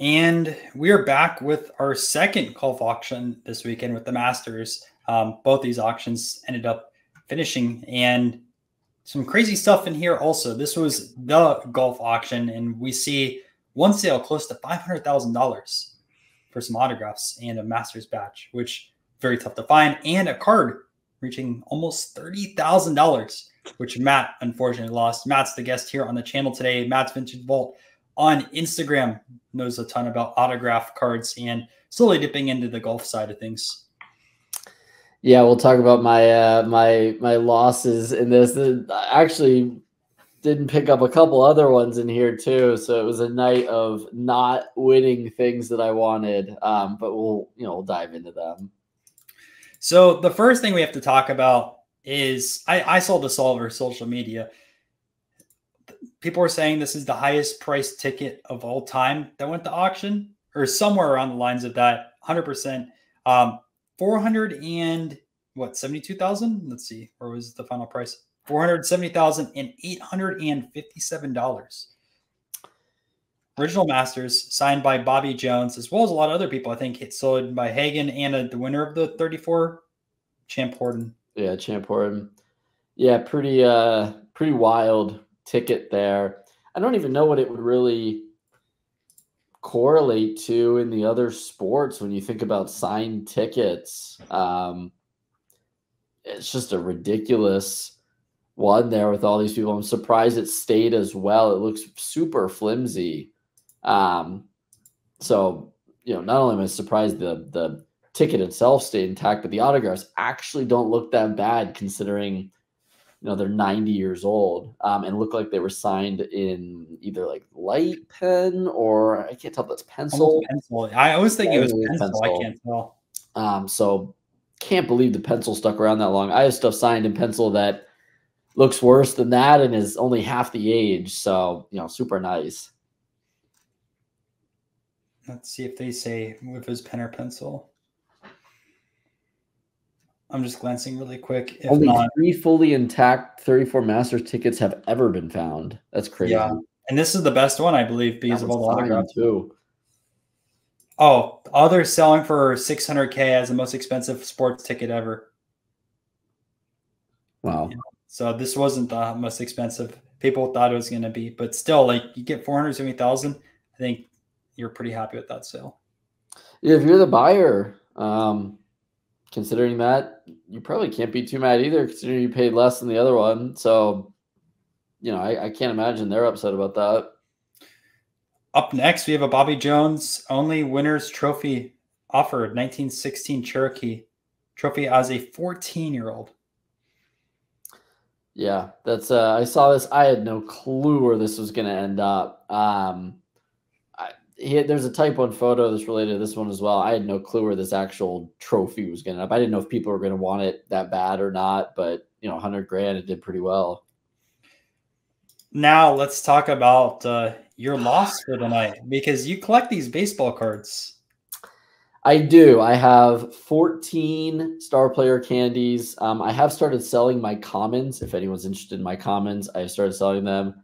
And we are back with our second golf auction this weekend with the Masters. Both these auctions ended up finishing, and some crazy stuff in here also. This was the golf auction, and we see one sale close to $500,000 for some autographs and a Masters badge, which very tough to find, and a card reaching almost $30,000, which Matt unfortunately lost. Matt's the guest here on the channel today. Matt's Vintage Vault on Instagram knows a ton about autograph cards and slowly dipping into the golf side of things. Yeah, we'll talk about my my losses in this. I actually didn't pick up a couple other ones in here too, so it was a night of not winning things that I wanted. But we'll dive into them. So the first thing we have to talk about is I saw this all over social media. People were saying this is the highest priced ticket of all time that went to auction, or somewhere around the lines of that. 100%. 472,000. Let's see, where was the final price? $470,857. Original Masters signed by Bobby Jones, as well as a lot of other people. I think it's sold by Hagen and the winner of the 34, Champ Horton. Yeah, Champ Horton. Yeah, pretty wild ticket there. I don't even know what it would really correlate to in the other sports when you think about signed tickets. It's just a ridiculous one there with all these people. I'm surprised it stayed as well. It looks super flimsy. So, you know, not only am I surprised the ticket itself stayed intact, but the autographs actually don't look that bad considering, you know, they're 90 years old, and look like they were signed in either like light pen or I can't tell if that's pencil. I always think it was pencil. I can't tell. So can't believe the pencil stuck around that long. I have stuff signed in pencil that looks worse than that and is only half the age. So, you know, super nice. Let's see if they say if it was pen or pencil. I'm just glancing really quick. If only not, 3 fully intact 34 Masters tickets have ever been found. That's crazy. Yeah. And this is the best one, I believe, because of all the autographs too. Oh, others selling for $600K as the most expensive sports ticket ever. Wow. Yeah. So this wasn't the most expensive people thought it was going to be, but still, like, you get $470,000. I think you're pretty happy with that sale. If you're the buyer, considering that, you probably can't be too mad either, considering you paid less than the other one. So, you know, I can't imagine they're upset about that. Up next, we have a Bobby Jones only winner's trophy offered, 1916 Cherokee trophy as a 14-year-old. Yeah, that's I saw this. I had no clue where this was going to end up. There's a type 1 photo that's related to this one as well. I had no clue where this actual trophy was going to end up. I didn't know if people were going to want it that bad or not, but, you know, 100 grand, it did pretty well. Now let's talk about your loss for tonight, because you collect these baseball cards. I do. I have 14 Star Player Candies. I have started selling my commons. If anyone's interested in my commons, I started selling them.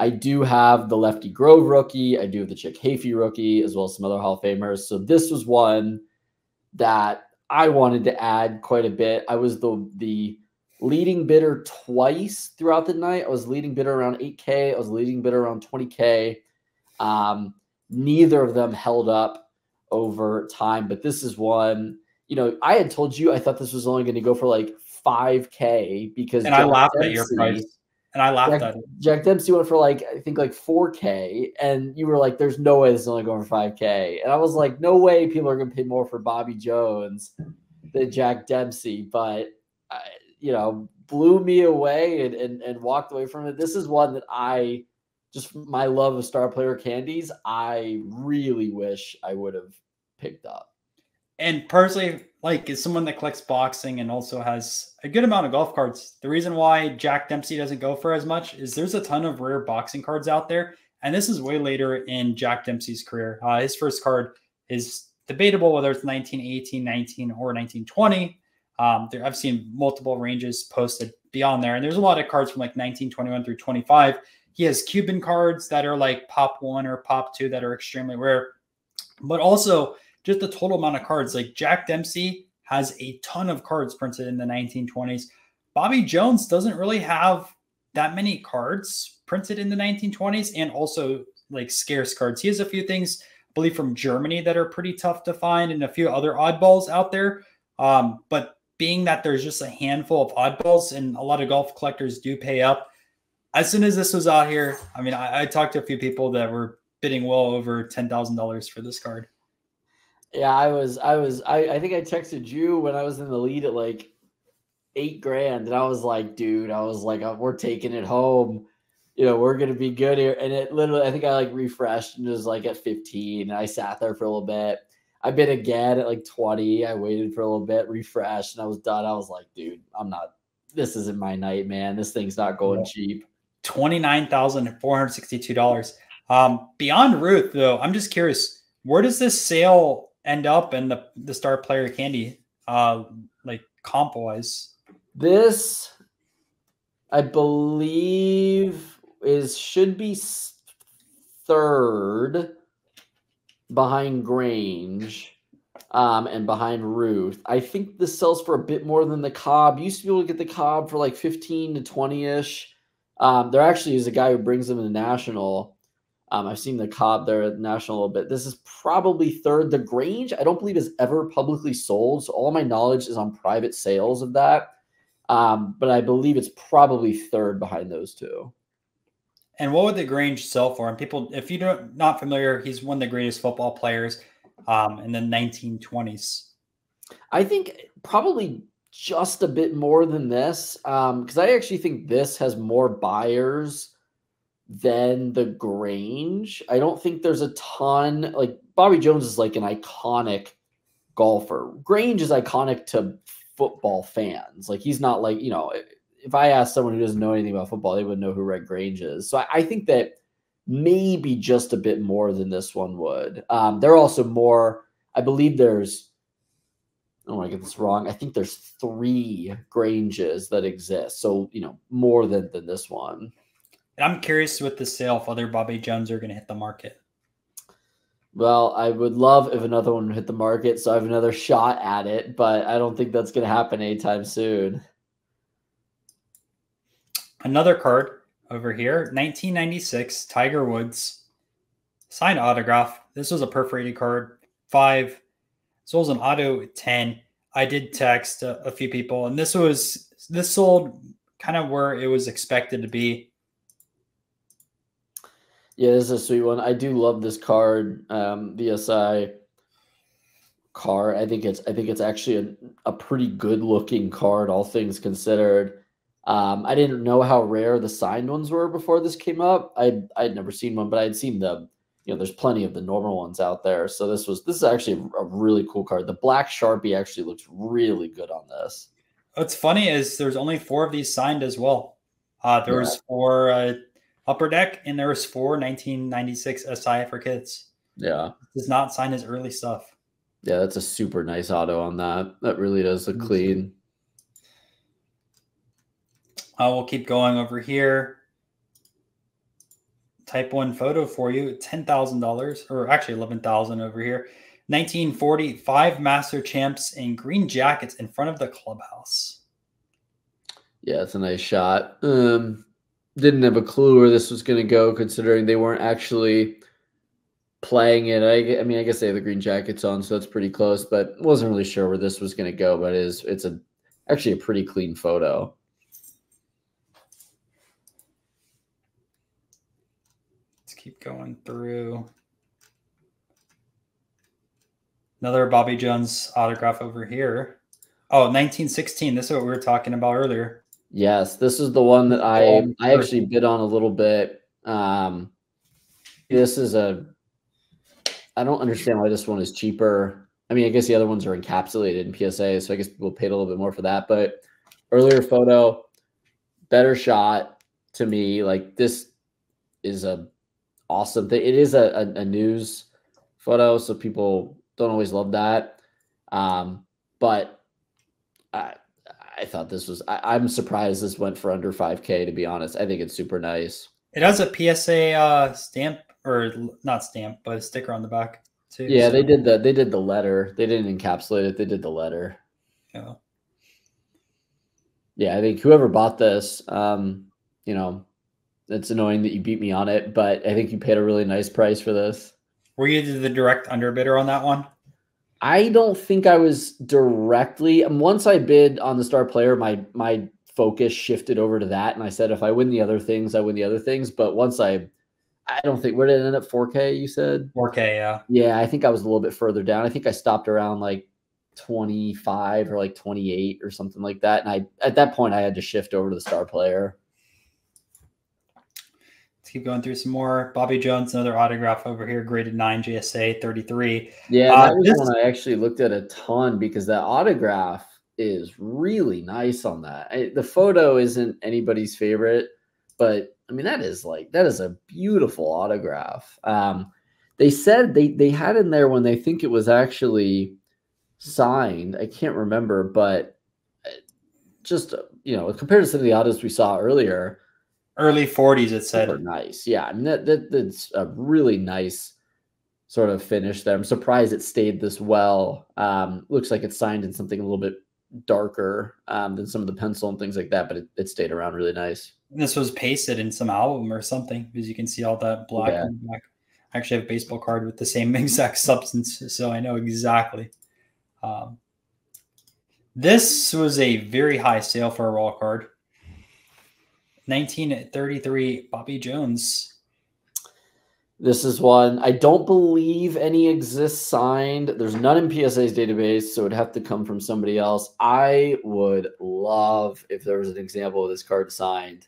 I do have the Lefty Grove rookie. I do have the Chick Hafey rookie, as well as some other Hall of Famers. So this was one that I wanted to add quite a bit. I was the leading bidder twice throughout the night. I was leading bidder around 8K. I was leading bidder around 20K. Neither of them held up over time, but this is one, you know, I had told you I thought this was only going to go for like 5K because, and Jack I laughed Dempsey, at your price, and I laughed at it. Jack Dempsey went for like, I think like 4K, and you were like, there's no way this is only going for 5K. And I was like, no way people are going to pay more for Bobby Jones than Jack Dempsey, but I, you know, blew me away and walked away from it. This is one that I just, my love of Star Player Candies, I really wish I would have picked up. And personally, like, as someone that collects boxing and also has a good amount of golf cards, the reason why Jack Dempsey doesn't go for as much is there's a ton of rare boxing cards out there. And this is way later in Jack Dempsey's career. His first card is debatable whether it's 1918, 19, or 1920. I've seen multiple ranges posted beyond there. And there's a lot of cards from like 1921 through 25. He has Cuban cards that are like pop one or pop two that are extremely rare, but also just the total amount of cards. Like Jack Dempsey has a ton of cards printed in the 1920s. Bobby Jones doesn't really have that many cards printed in the 1920s, and also like scarce cards. He has a few things, I believe, from Germany that are pretty tough to find, and a few other oddballs out there. But being that there's just a handful of oddballs and a lot of golf collectors do pay up. As soon as this was out here, I mean, I talked to a few people that were bidding well over $10,000 for this card. Yeah, I think I texted you when I was in the lead at like $8,000. And I was like, dude, we're taking it home. You know, we're going to be good here. And it literally, I think I like refreshed and it was like at 15. And I sat there for a little bit. I bid again at like 20. I waited for a little bit, refreshed, and I was done. I was like, dude, this isn't my night, man. This thing's not going cheap. $29,462. Beyond Ruth, though, I'm just curious, where does this sale end up in the Star Player Candy, like comp-wise? This, I believe, should be third behind Grange and behind Ruth. I think this sells for a bit more than the Cobb. You used to be able to get the Cobb for like 15 to 20-ish. There actually is a guy who brings them to the National. I've seen the Cobb there at the National a little bit. This is probably third. The Grange, I don't believe, is ever publicly sold, so all my knowledge is on private sales of that. But I believe it's probably third behind those two. And what would the Grange sell for? And people, if you're not familiar, he's one of the greatest football players in the 1920s. I think probably just a bit more than this, because I actually think this has more buyers than the Grange. I don't think there's a ton. Like Bobby Jones is like an iconic golfer. Grange is iconic to football fans. Like he's not like, you know, if I asked someone who doesn't know anything about football, they wouldn't know who Red Grange is. So I think that maybe just a bit more than this one would. They're also more, I believe there's, I don't want to get this wrong. I think there's 3 Granges that exist. So, you know, more than this one. And I'm curious with the sale if other Bobby Jones are going to hit the market. Well, I would love if another one hit the market, so I have another shot at it, but I don't think that's going to happen anytime soon. Another card over here, 1996, Tiger Woods, signed autograph. This was a perforated card, 5. This was an auto 10. I did text a few people, and this sold kind of where it was expected to be. Yeah, this is a sweet one. I do love this card, the SI card. I think it's actually a pretty good looking card, all things considered. I didn't know how rare the signed ones were before this came up. I'd never seen one, but I'd seen the, you know, there's plenty of the normal ones out there. So this is actually a really cool card. The black Sharpie actually looks really good on this. What's funny is there's only 4 of these signed as well. There was 4 Upper Deck, and there was 4 1996 SI for kids. Yeah. Does not sign his early stuff. Yeah, that's a super nice auto on that. That really does look clean. We'll keep going over here. Type 1 photo for you, $10,000, or actually $11,000 over here. 1945 Master Champs in green jackets in front of the clubhouse. Yeah, it's a nice shot. Didn't have a clue where this was going to go, considering they weren't actually playing it. I mean, I guess they have the green jackets on, so that's pretty close, but wasn't really sure where this was going to go, but it's actually a pretty clean photo. Keep going through. Another Bobby Jones autograph over here. Oh, 1916. This is what we were talking about earlier. Yes, this is the one that I actually bid on a little bit. This is I don't understand why this one is cheaper. I mean, I guess the other ones are encapsulated in PSA, so I guess people paid a little bit more for that. But earlier photo, better shot to me. Like this is a awesome thing. It is a news photo, so people don't always love that. But I thought this was, I'm surprised this went for under $5,000, to be honest. I think it's super nice. It has a PSA stamp, or not stamp, but a sticker on the back too. Yeah, so. they did the letter. They didn't encapsulate it. They did the letter. Yeah. Yeah, I think whoever bought this, you know, it's annoying that you beat me on it, but I think you paid a really nice price for this. Were you the direct underbidder on that one? I don't think I was directly. And once I bid on the Star Player, my focus shifted over to that, and I said, if I win the other things, I win the other things. But once I don't think, where did it end up? 4K, you said? 4K, yeah. Yeah, I think I was a little bit further down. I think I stopped around like 25 or like 28 or something like that, and I at that point I had to shift over to the Star Player. Let's keep going through some more. Bobby Jones, another autograph over here, graded 9 GSA 33. Yeah, that was one I actually looked at a ton because that autograph is really nice on that. The photo isn't anybody's favorite, but I mean that is a beautiful autograph. They said they had in there when they think it was actually signed, I can't remember, but just, you know, compared to some of the autos we saw earlier, early 40s, it said nice. Yeah, I mean that's a really nice sort of finish there. I'm surprised it stayed this well. Looks like it's signed in something a little bit darker than some of the pencil and things like that, but it stayed around really nice. This was pasted in some album or something, because you can see all that black. Yeah. I actually have a baseball card with the same exact substance, so I know exactly. This was a very high sale for a raw card. 1933 Bobby Jones. This is one I don't believe any exists signed. There's none in PSA's database, so it'd have to come from somebody else. I would love if there was an example of this card signed.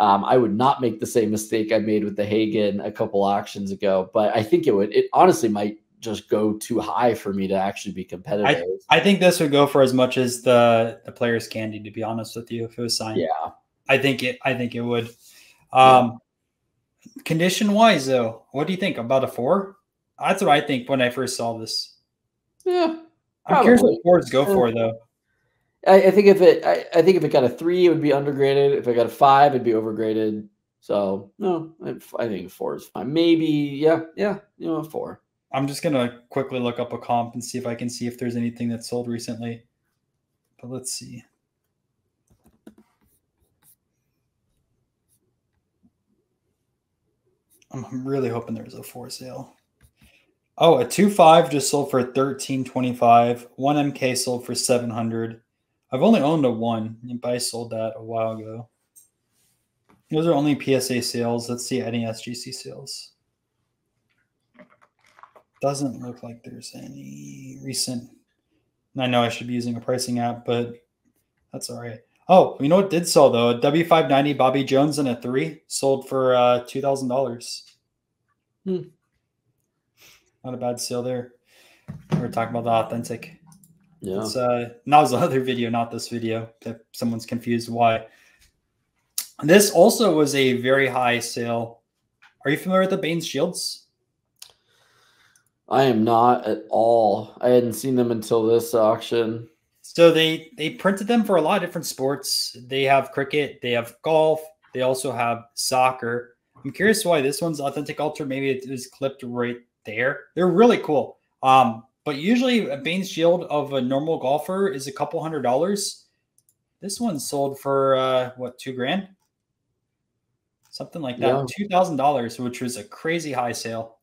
I would not make the same mistake I made with the Hagen a couple auctions ago, but I think it honestly might just go too high for me to actually be competitive. I think this would go for as much as the Player's Candy, to be honest with you, if it was signed. Yeah, I think it would. Yeah. Condition wise though, what do you think? About a 4? That's what I think when I first saw this. Yeah, I'm curious what 4s go for though. I think if it, I think if it got a 3, it would be undergraded. If it got a 5, it'd be overgraded. So no, I think 4 is fine. Maybe, yeah, you know, a 4. I'm just going to quickly look up a comp and see if I can see if there's anything that's sold recently. But let's see. I'm really hoping there's a 4 sale. Oh, a 2.5 just sold for $13.25. 1MK sold for $700. I've only owned a 1, but I sold that a while ago. Those are only PSA sales. Let's see any SGC sales. Doesn't look like there's any recent. I know I should be using a pricing app, but that's all right. Oh, you know what did sell though? A W590 Bobby Jones and a 3 sold for $2,000. Not a bad sale there. We were talking about the authentic. Yeah. It's, and that was the other video, not this video. If someone's confused why. This also was a very high sale. Are you familiar with the Bain Shields? I am not at all. I hadn't seen them until this auction. So they printed them for a lot of different sports. They have cricket, they have golf, they also have soccer. I'm curious why this one's authentic altar. Maybe it was clipped right there. They're really cool. But usually a Bain Shield of a normal golfer is a couple $100s. This one sold for what, $2,000? Something like that. Yeah. $2,000, which was a crazy high sale.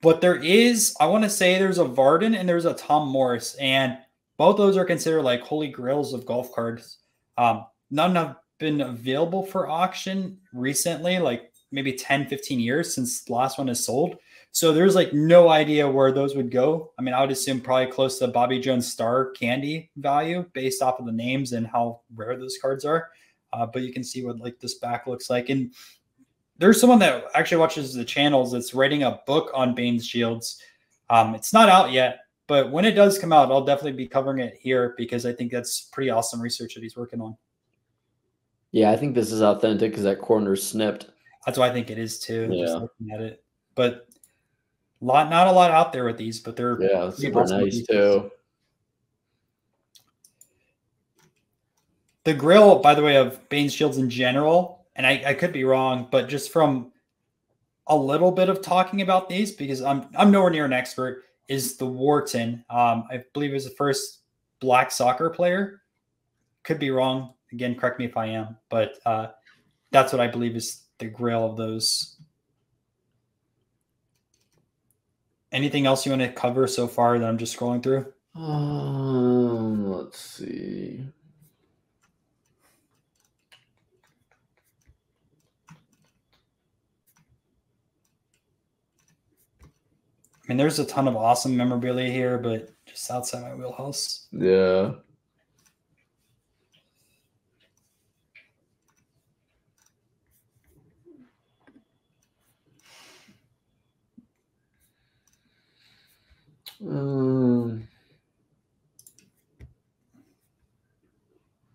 But there is, I want to say there's a Vardon and there's a Tom Morris, and both those are considered like holy grails of golf cards. None have been available for auction recently, like maybe 10, 15 years since the last one is sold. So there's like no idea where those would go. I mean, I would assume probably close to Bobby Jones Star Candy value based off of the names and how rare those cards are. But you can see what like this back looks like. And there's someone that actually watches the channels that's writing a book on Bain Shields. It's not out yet, but when it does come out, I'll definitely be covering it here because I think that's pretty awesome research that he's working on. Yeah, I think this is authentic because that corner's snipped. That's what I think it is too. Yeah. Just looking at it. But not a lot out there with these, but they're super nice too. The grail, by the way, of Bain Shields in general and I could be wrong, but just from a little bit of talking about these, because I'm nowhere near an expert, is the Wharton. I believe is the first black soccer player. Could be wrong. Again, correct me if I am, but that's what I believe is the grail of those. Anything else you want to cover so far that I'm just scrolling through? Let's see. I mean, there's a ton of awesome memorabilia here, but just outside my wheelhouse. Yeah.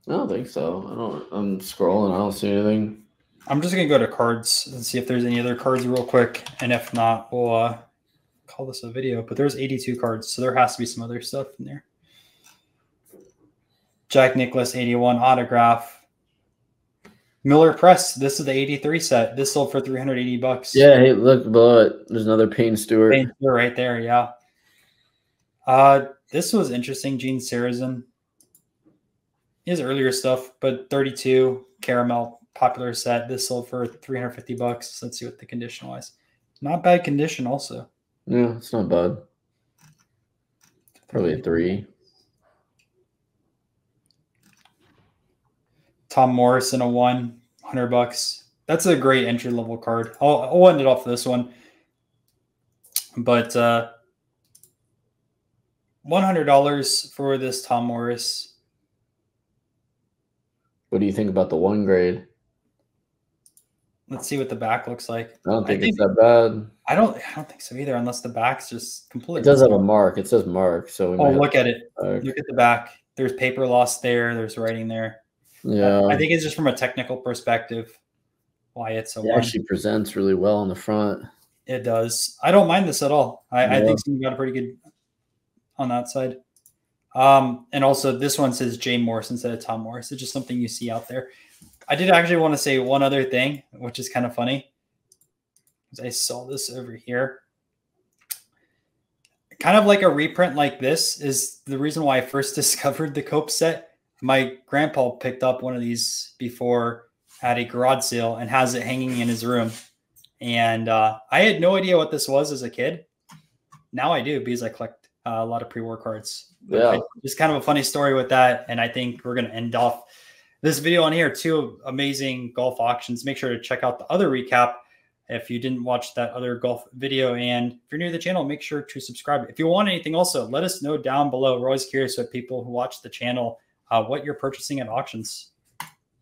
I don't think so. I'm scrolling. I don't see anything. I'm just going to go to cards and see if there's any other cards real quick. And if not, we'll call this a video. But there's 82 cards, so there has to be some other stuff in there. Jack Nicklaus, 81, autograph. Miller Press. This is the 83 set. This sold for $380. Yeah, hey, look, but there's another Payne Stewart. Payne Stewart right there, yeah. This was interesting. Gene Sarazen, his earlier stuff, but 32 caramel popular set. This sold for $350. Let's see what the condition was. Not bad condition, also. Yeah, it's not bad. Probably a 3. Tom Morris in a 1, $100. That's a great entry level card. I'll end it off this one, but $100 for this Tom Morris. What do you think about the 1 grade? Let's see what the back looks like. I don't think it's that bad. I don't think so either, unless the back's just completely. It does have a mark. It says mark. So we look at it. Mark. Look at the back. There's paper loss there. There's writing there. Yeah. I think it's just from a technical perspective why it's a 1. It actually presents really well on the front. It does. I don't mind this at all. I think you got a pretty good on that side. And also this one says Jay Morris instead of Tom Morris. It's just something you see out there. I did actually want to say one other thing, which is kind of funny. I saw this over here. Kind of like a reprint like this is the reason why I first discovered the Cope set. My grandpa picked up one of these before at a garage sale and has it hanging in his room. And I had no idea what this was as a kid. Now I do because I collect a lot of pre-war cards. Yeah, it's kind of a funny story with that, and I think we're going to end off this video on here. 2 amazing golf auctions. Make sure to check out the other recap if you didn't watch that other golf video, and if you're new to the channel, make sure to subscribe. If you want anything, also let us know down below. We're always curious with people who watch the channel what you're purchasing at auctions.